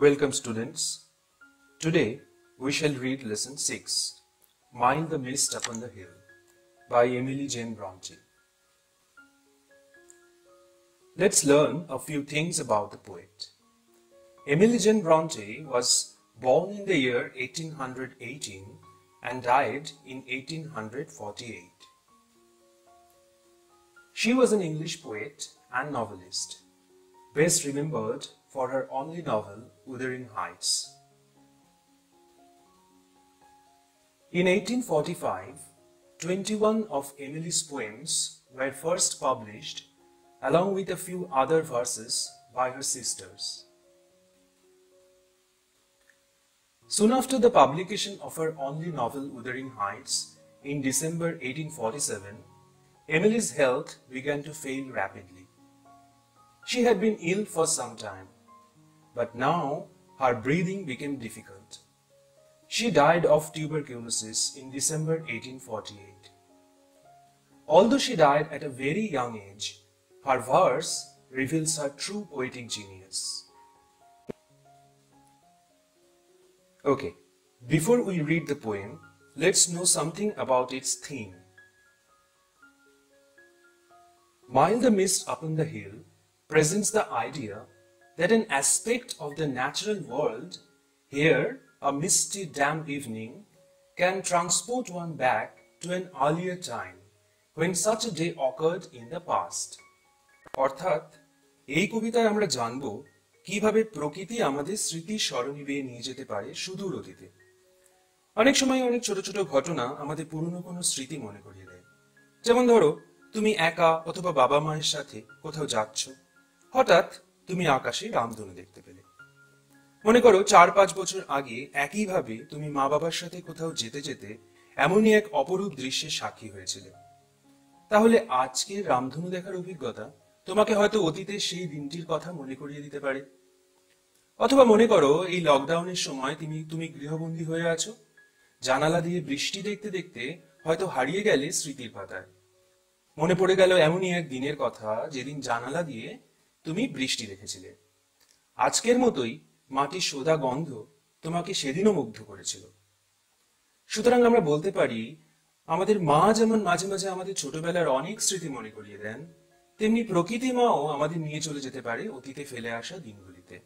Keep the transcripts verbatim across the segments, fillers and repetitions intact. Welcome students. Today we shall read lesson six, Mild the Mist Upon the Hill by Emily Jane Bronte. Let's learn a few things about the poet. Emily Jane Bronte was born in the year eighteen hundred eighteen and died in eighteen hundred forty-eight. She was an English poet and novelist, best remembered for her only novel, Wuthering Heights. In eighteen forty-five, twenty-one of Emily's poems were first published along with a few other verses by her sisters. Soon after the publication of her only novel, Wuthering Heights, in December eighteen forty-seven, Emily's health began to fail rapidly. She had been ill for some time, but now her breathing became difficult. She died of tuberculosis in December eighteen forty-eight. Although she died at a very young age, her verse reveals her true poetic genius. Okay, before we read the poem, let's know something about its theme. Mild the Mist Upon the Hill presents the idea that an aspect of the natural world, here a misty damp evening, can transport one back to an earlier time when such a day occurred in the past. অর্থাৎ এই কবিতায় আমরা জানব কিভাবে প্রকৃতি আমাদের স্মৃতি স্মরণে নিয়ে যেতে পারে সুদূর অতীতে। অনেক সময় অনেক ছোট ছোট ঘটনা আমাদের পুরনো কোনো স্মৃতি মনে করিয়ে দেয়। যেমন ধরো তুমি একা অথবা বাবা মায়ের সাথে কোথাও যাচ্ছ, হঠাৎ তুমি আকাশে রামধনু দেখতে পেলে। মনে করো চার পাঁচ বছর আগে একইভাবে তুমি মা বাবার সাথে কোথাও যেতে যেতে এমনই এক অপরূপ দৃশ্যের সাক্ষী হয়েছিলে। তাহলে আজকে রামধনু দেখার অভিজ্ঞতা তোমাকে হয়তো অতীতে সেই দিনটির কথা মনে করিয়ে দিতে পারে। অথবা মনে করো এই লকডাউনের সময় তুমি তুমি গৃহবন্দী হয়ে আছো, জানালা দিয়ে বৃষ্টি দেখতে দেখতে হয়তো হারিয়ে গেলে স্মৃতির পাতায়। মনে পড়ে গেল এমনই এক দিনের কথা যেদিন জানালা দিয়ে তুমি বৃষ্টি দেখেছিলে। আজকের মতোই মাটির সোদা গন্ধ তোমাকে সেদিনও মুগ্ধ করেছিল। সুতরাং আমরা বলতে পারি আমাদের মা যেমন মাঝে মাঝে আমাদের ছোটবেলার অনেক স্মৃতি মনে করিয়ে দেন, তেমনি প্রকৃতি মাও আমাদের নিয়ে চলে যেতে পারে অতীতে ফেলে আসা দিনগুলিতে।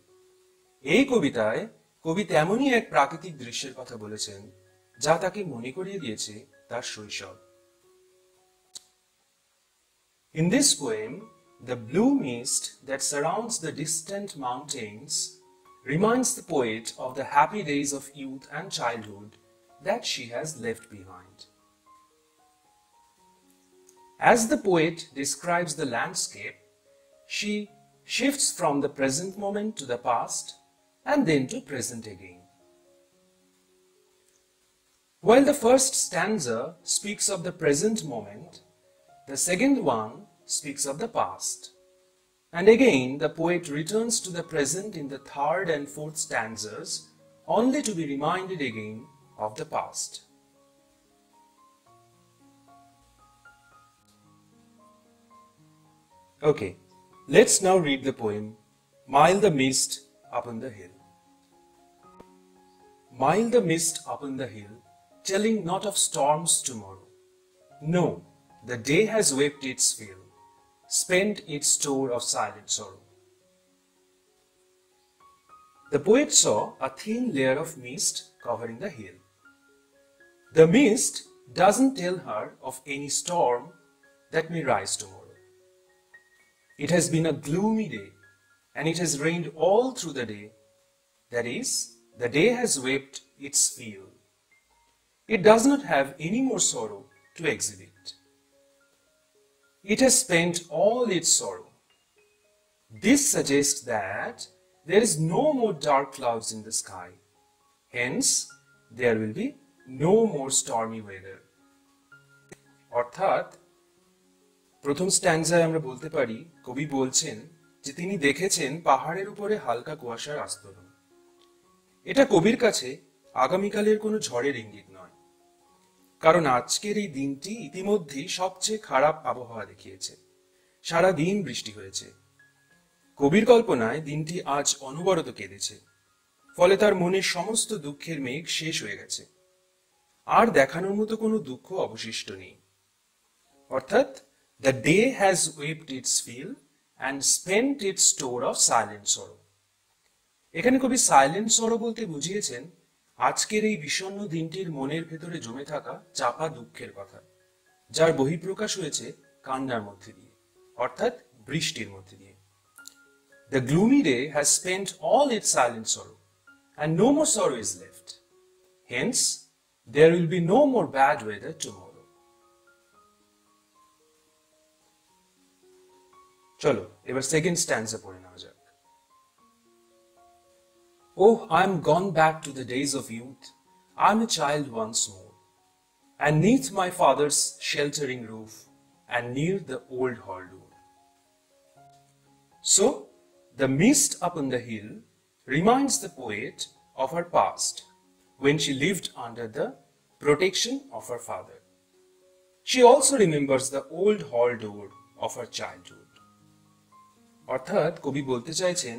এই কবিতায় কবি তেমনই এক প্রাকৃতিক দৃশ্যের কথা বলেছেন যা তাকে মনে করিয়ে দিয়েছে তার শৈশব। In this poem, the blue mist that surrounds the distant mountains reminds the poet of the happy days of youth and childhood that she has left behind. As the poet describes the landscape, she shifts from the present moment to the past and then to present again. While the first stanza speaks of the present moment, the second one speaks of the past. And again, the poet returns to the present in the third and fourth stanzas, only to be reminded again of the past. Okay, let's now read the poem, Mild the Mist Upon the Hill. Mild the mist upon the hill, telling not of storms tomorrow. No, the day has wept its fill, spent its store of silent sorrow. The poet saw a thin layer of mist covering the hill. The mist doesn't tell her of any storm that may rise tomorrow. It has been a gloomy day, and it has rained all through the day. That is, the day has wept its fill. It does not have any more sorrow to exhibit. It has spent all its sorrow. This suggests that there is no more dark clouds in the sky. Hence, there will be no more stormy weather. অর্থাৎ প্রথম স্ট্যান্ডায় আমরা বলতে পারি কবি বলছেন যে তিনি দেখেছেন পাহাড়ের উপরে হালকা কুয়াশার আস্তরণ। এটা কবির কাছে আগামীকালের কোনো ঝড়ের ইঙ্গিত নয়, কারণ আজকের এই দিনটি ইতিমধ্যেই সবচেয়ে খারাপ আবহাওয়া দেখিয়েছে। সারা দিন বৃষ্টি হয়েছে। কবির কল্পনায় দিনটি আজ অনবরত কেঁদেছে, ফলে তার মনের সমস্ত দুঃখের মেঘ শেষ হয়ে গেছে, আর দেখানোর মতো কোনো দুঃখ অবশিষ্ট নেই। অর্থাৎ the day has wept its fill and spent its store of silent sorrow. এখানে কবি সাইলেন্ট সরো বলতে বুঝিয়েছেন আজকের এই বিষণ্ণ দিনটির মনের ভেতরে জমে থাকা চাপা দুঃখের কথা, যার বহিঃপ্রকাশ হয়েছে কান্নার মধ্যে দিয়ে, অর্থাৎ বৃষ্টির মধ্যে দিয়ে। The gloomy day has spent all its silent sorrow, and no more sorrow is left. Hence, there will be no more bad weather tomorrow. চলো এবার সেকেন্ড স্ট্যান্জা পড়ে নেওয়া যাক। Oh, I am gone back to the days of youth. I am a child once more, and neath my father's sheltering roof, and near the old hall door. So, the mist upon the hill reminds the poet of her past, when she lived under the protection of her father. She also remembers the old hall door of her childhood. অর্থাৎ কবি বলতে চাইছেন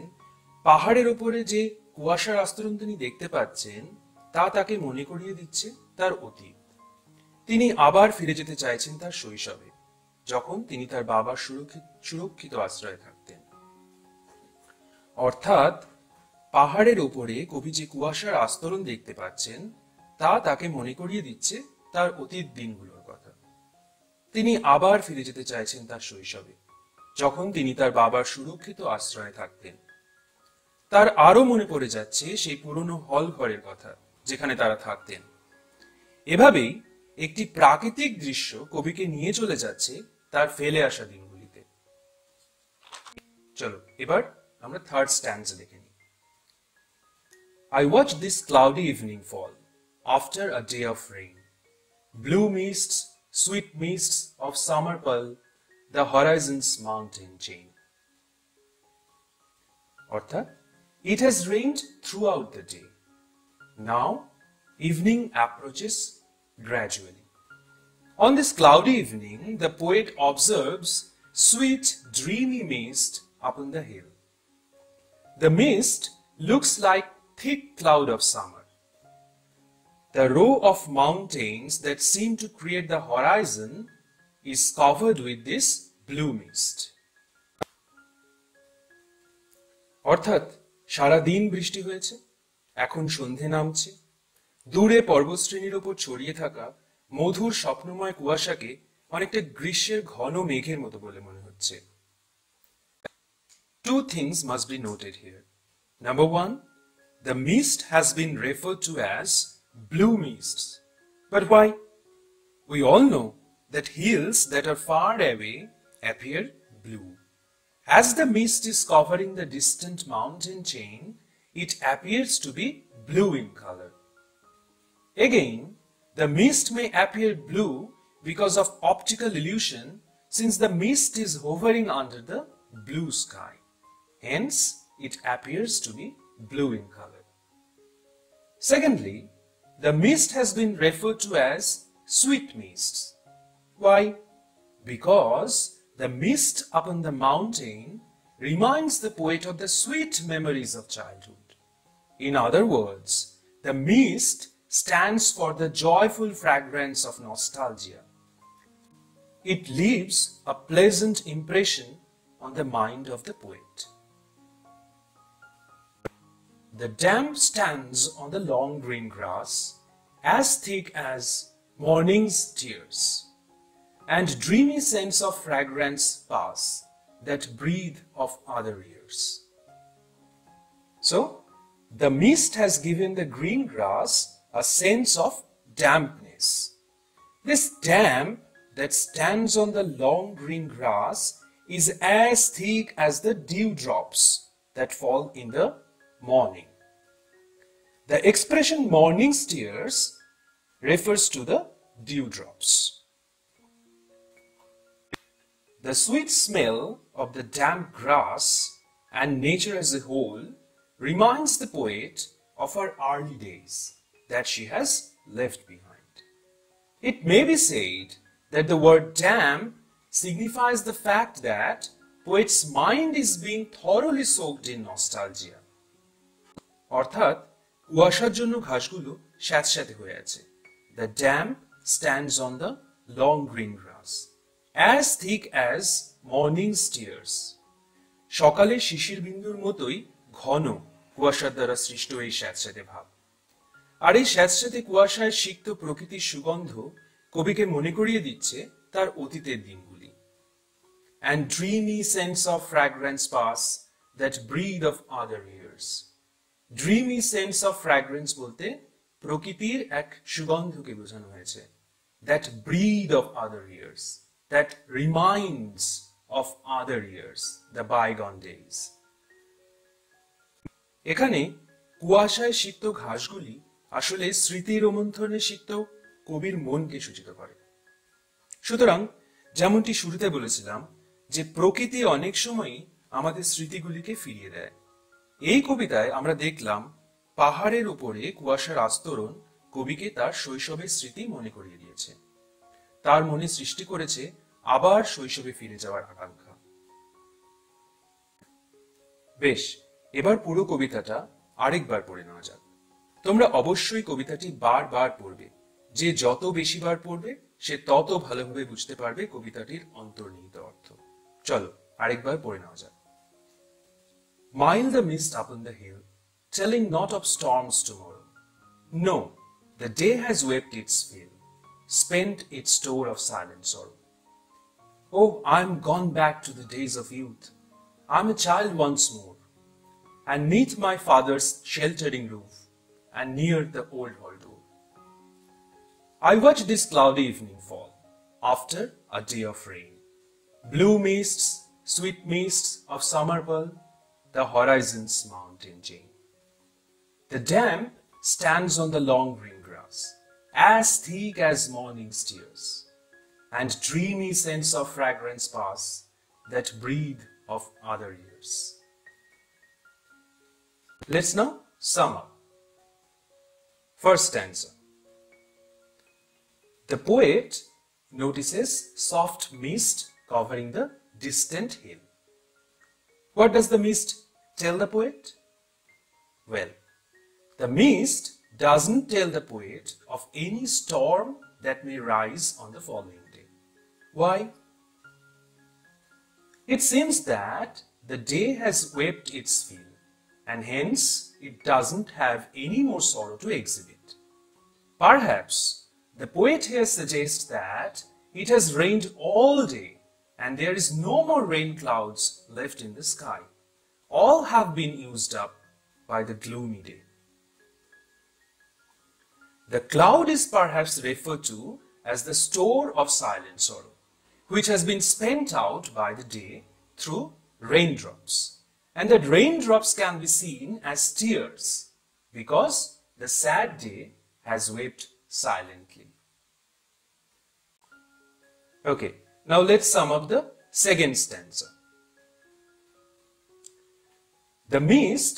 পাহাড়ের উপরে যে কুয়াশার আস্তরণ তিনি দেখতে পাচ্ছেন তা তাকে মনে করিয়ে দিচ্ছে তার অতীত। তিনি আবার ফিরে যেতে চাইছেন তার শৈশবে, যখন তিনি তার বাবার সুরক্ষিত আশ্রয়ে থাকতেন। অর্থাৎ পাহাড়ের ওপরে কবি যে কুয়াশার আস্তরণ দেখতে পাচ্ছেন তা তাকে মনে করিয়ে দিচ্ছে তার অতীত দিনগুলোর কথা। তিনি আবার ফিরে যেতে চাইছেন তার শৈশবে, যখন তিনি তার বাবার সুরক্ষিত আশ্রয়ে থাকতেন। তার আরো মনে পড়ে যাচ্ছে সেই পুরনো হল ঘরের কথা যেখানে তারা থাকতেন। এভাবেই একটি প্রাকৃতিক দৃশ্য কবিকে নিয়ে চলে যাচ্ছে তার ফেলে আসা দিনগুলিতে। চলো এবার আমরা থার্ড স্ট্যান্জা দেখে নিই। I watched this cloudy evening fall after a day of rain. Blue mists, sweet mists of summer pearl, the horizon's mountain chain. অর্থাৎ It has rained throughout the day. Now, evening approaches gradually. On this cloudy evening, the poet observes sweet, dreamy mist upon the hill. The mist looks like thick cloud of summer. The row of mountains that seem to create the horizon is covered with this blue mist. অর্থাৎ সারাদিন বৃষ্টি হয়েছে, এখন সন্ধে নামছে, দূরে পর্বতশ্রেণীর ওপর ছড়িয়ে থাকা মধুর স্বপ্নময় কুয়াশাকে অনেকটা গ্রীষ্মের ঘন মেঘের মতো বলে মনে হচ্ছে। Two things must be noted here. Number one, the mist has been referred to as blue mists. But why? We all know that hills that are far away appear blue. As the mist is covering the distant mountain chain, it appears to be blue in color. Again, the mist may appear blue because of optical illusion, since the mist is hovering under the blue sky. Hence, it appears to be blue in color. Secondly, the mist has been referred to as sweet mists. Why? Because the mist upon the mountain reminds the poet of the sweet memories of childhood. In other words, the mist stands for the joyful fragrance of nostalgia. It leaves a pleasant impression on the mind of the poet. The damp stands on the long green grass, as thick as morning's tears, and dreamy scents of fragrance pass that breathe of other years. So, the mist has given the green grass a sense of dampness. This damp that stands on the long green grass is as thick as the dewdrops that fall in the morning. The expression morning's tears refers to the dewdrops. The sweet smell of the damp grass and nature as a whole reminds the poet of her early days that she has left behind. It may be said that the word damp signifies the fact that poet's mind is being thoroughly soaked in nostalgia. অর্থাৎ কুয়াশার জন্য ঘাসগুলো স্যাঁতস্যাঁতে হয়ে আছে। The damp stands on the long green grass, as thick as morning's tears. সকালে শিশির বিন্দুর মতোই ঘন কুয়াশার দ্বারা সৃষ্ট এই স্যাঁতস্যাঁতে ভাব। আর এই স্যাঁতস্যাঁতে কুয়াশায় সিক্ত প্রকৃতির সুগন্ধ কবিকে মনে করিয়ে দিচ্ছে তার অতীতের দিনগুলি। And dreamy scents of fragrance pass that breathe of other years. Dreamy scents of fragrance বলতে প্রকৃতির এক সুগন্ধকে বোঝানো হয়েছে। That breathe of other years, that reminds of other years, the bygone days. এখানে কুয়াশায় সিক্ত ঘাসগুলি আসলে স্মৃতি রোমন্থনে সিক্ত কবির মনকে সূচিত করে। সুতরাং যেমনটি শুরুতে বলেছিলাম যে প্রকৃতি অনেক সময়ই আমাদের স্মৃতিগুলিকে ফিরিয়ে দেয়। এই কবিতায় আমরা দেখলাম পাহাড়ের উপরে কুয়াশার আস্তরণ কবিকে তার শৈশবের স্মৃতি মনে করিয়ে দিয়েছে, তার মনে সৃষ্টি করেছে আবার শৈশবে ফিরে যাওয়ার আকাঙ্ক্ষা। বেশ, এবার পুরো কবিতাটা আরেকবার পড়ে নেওয়া যাক। তোমরা অবশ্যই কবিতাটি বারবার পড়বে, যে যত বেশি বার পড়বে সে তত ভালোভাবে বুঝতে পারবে কবিতাটির অন্তর্নিহিত অর্থ। চলো আরেকবার পড়ে নেওয়া যাক। Mild the mist upon the hill, telling not of storms tomorrow. No, the day has wept its fill, spent its store of silent sorrow. Oh, I'm gone back to the days of youth, I'm a child once more, and 'neath my father's sheltering roof, and near the old hall door. I watch this cloudy evening fall, after a day of rain. Blue mists, sweet mists of summer pearl, the horizon's mountain chain. The damp stands on the long green grass, as thick as morning's tears, and dreamy scents of fragrance pass, that breathe of other years. Let's now sum up. First stanza. The poet notices soft mist covering the distant hill. What does the mist tell the poet? Well, the mist doesn't tell the poet of any storm that may rise on the following day. Why? It seems that the day has wept its fill, and hence it doesn't have any more sorrow to exhibit. Perhaps the poet here suggests that it has rained all day and there is no more rain clouds left in the sky. All have been used up by the gloomy day. The cloud is perhaps referred to as the store of silent sorrow, which has been spent out by the day through raindrops. And that raindrops can be seen as tears, because the sad day has wept silently. Okay, now let's sum up the second stanza. The mist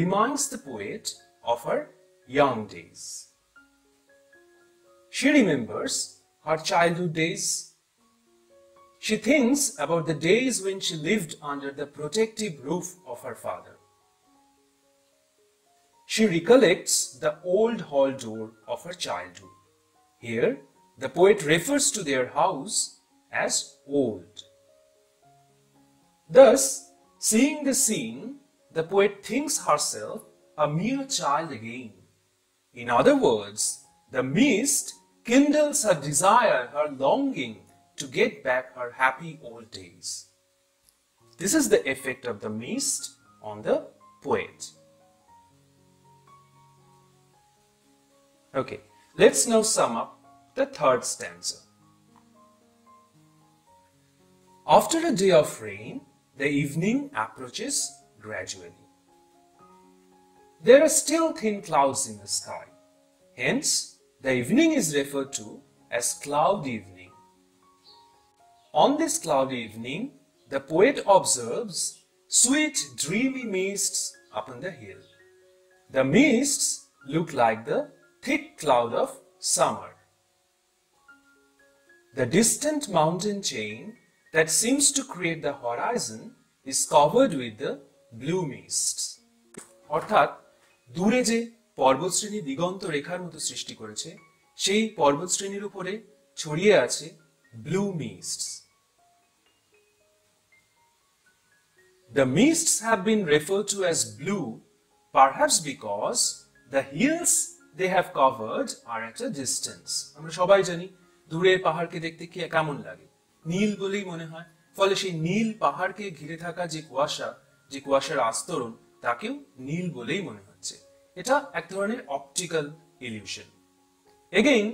reminds the poet of her young days. She remembers her childhood days. She thinks about the days when she lived under the protective roof of her father. She recollects the old hall door of her childhood. Here, the poet refers to their house as old. Thus, seeing the scene, the poet thinks herself a mere child again. In other words, the mist kindles her desire, her longing to get back her happy old days. This is the effect of the mist on the poet. Okay, let's now sum up the third stanza. After a day of rain, the evening approaches gradually. There are still thin clouds in the sky. Hence, the evening is referred to as cloud evening. On this cloudy evening, the poet observes sweet, dreamy mists upon the hill. The mists look like the thick cloud of summer. The distant mountain chain that seems to create the horizon is covered with the blue mists. অর্থাৎ দূরে যে পর্বতশ্রেণী দিগন্ত রেখার মতো সৃষ্টি করেছে, সেই পর্বতশ্রেণীর উপরে ছড়িয়ে আছে blue mists. The mists have been referred to as blue, perhaps because the hills they have covered are at a distance. আমরা সবাই জানি দূরের পাহাড়কে দেখতে কি কেমন লাগে, নীল বলেই মনে হয়। ফলে সেই নীল পাহাড়কে ঘিরে থাকা যে কুয়াশা, যে কুয়াশার আস্তরণ, তাকেও নীল বলেই মনে হচ্ছে। এটা এক ধরনের optical illusion. Again,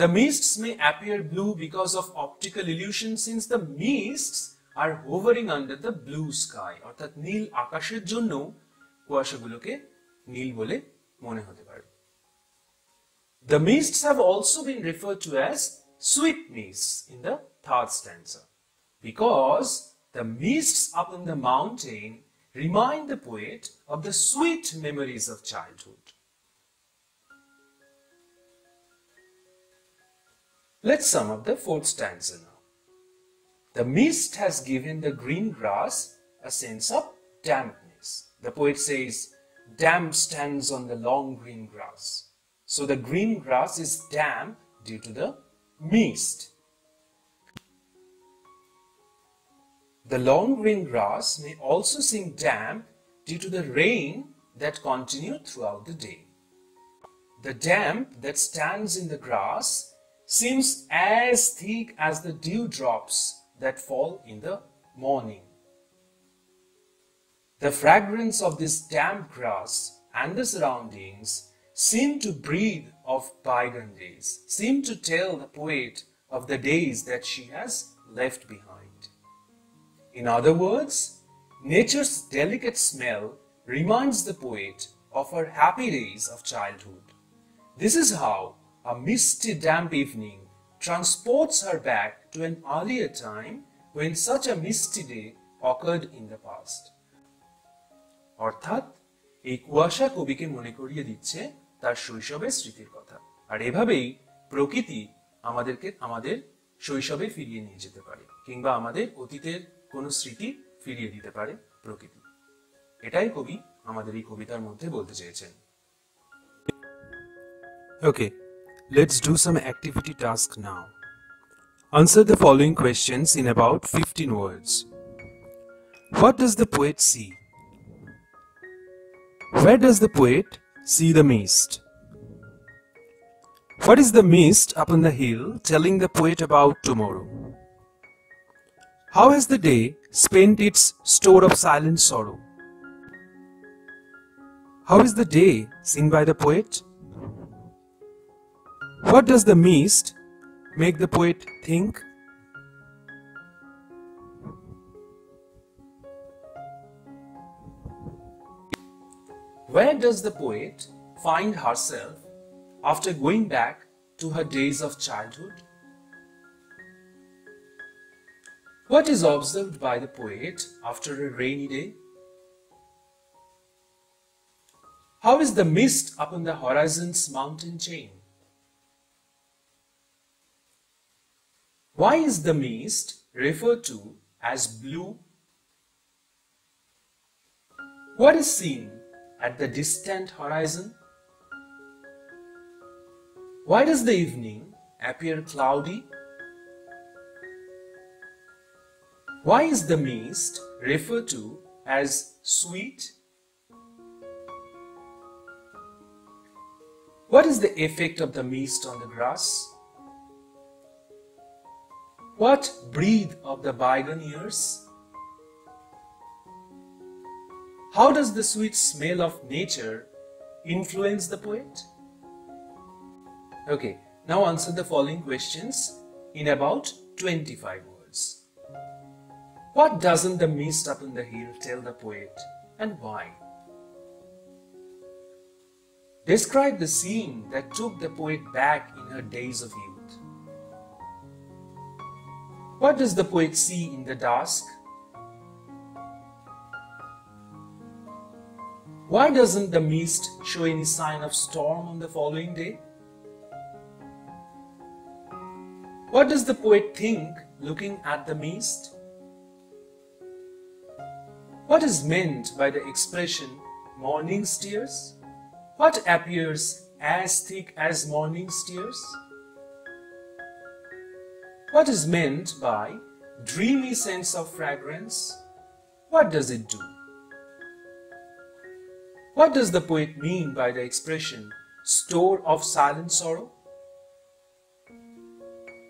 the mists may appear blue because of optical illusion, since the mists are hovering under the blue sky. অর্থাৎ নীল আকাশের জন্য কুয়াশাগুলোকে নীল বলে মনে হতে পারে। The mists have also been referred to as sweet mists in the third stanza, because the mists upon the mountain remind the poet of the sweet memories of childhood. Let's sum up the fourth stanza now. The mist has given the green grass a sense of dampness. The poet says, damp stands on the long green grass. So the green grass is damp due to the mist. The long green grass may also seem damp due to the rain that continued throughout the day. The damp that stands in the grass seems as thick as the dewdrops that fall in the morning. The fragrance of this damp grass and the surroundings seem to breathe of bygone days, seem to tell the poet of the days that she has left behind. In other words, nature's delicate smell reminds the poet of her happy days of childhood. This is how a misty, damp evening transports her back to an earlier time when such a misty day occurred in the past. অর্থাৎ এই কুয়াশা কবিকে মনে করিয়ে দিচ্ছে তার শৈশবের স্মৃতির কথা। আর এভাবেই প্রকৃতি আমাদেরকে আমাদের শৈশবে ফিরিয়ে নিয়ে যেতে পারে, কিংবা আমাদের অতীতের কোনো স্মৃতি ফিরিয়ে দিতে পারে প্রকৃতি। এটাই কবি আমাদের এই কবিতার মধ্যে বলতে চেয়েছেন। Okay, let's do some activity task now. Answer the following questions in about fifteen words. What does the poet see? Where does the poet see the mist? What is the mist upon the hill telling the poet about tomorrow? How has the day spent its store of silent sorrow? How is the day seen by the poet? What does the mist make the poet think? Where does the poet find herself after going back to her days of childhood? What is observed by the poet after a rainy day? How is the mist upon the horizon's mountain chain? Why is the mist referred to as blue? What is seen at the distant horizon? Why does the evening appear cloudy? Why is the mist referred to as sweet? What is the effect of the mist on the grass? What breathe of the bygone years? How does the sweet smell of nature influence the poet? Okay, now answer the following questions in about twenty-five words. What doesn't the mist upon the hill tell the poet, and why? Describe the scene that took the poet back in her days of youth. What does the poet see in the dusk? Why doesn't the mist show any sign of storm on the following day? What does the poet think looking at the mist? What is meant by the expression morning's tears? what appears as thick as morning's tears? What is meant by dreamy sense of fragrance? What does it do? What does the poet mean by the expression store of silent sorrow?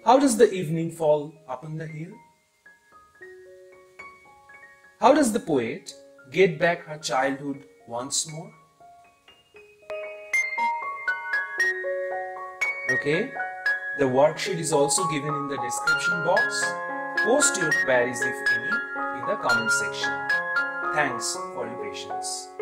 How does the evening fall upon the hill? How does the poet get back her childhood once more? Okay, the worksheet is also given in the description box. Post your queries if any in the comment section. Thanks for your patience.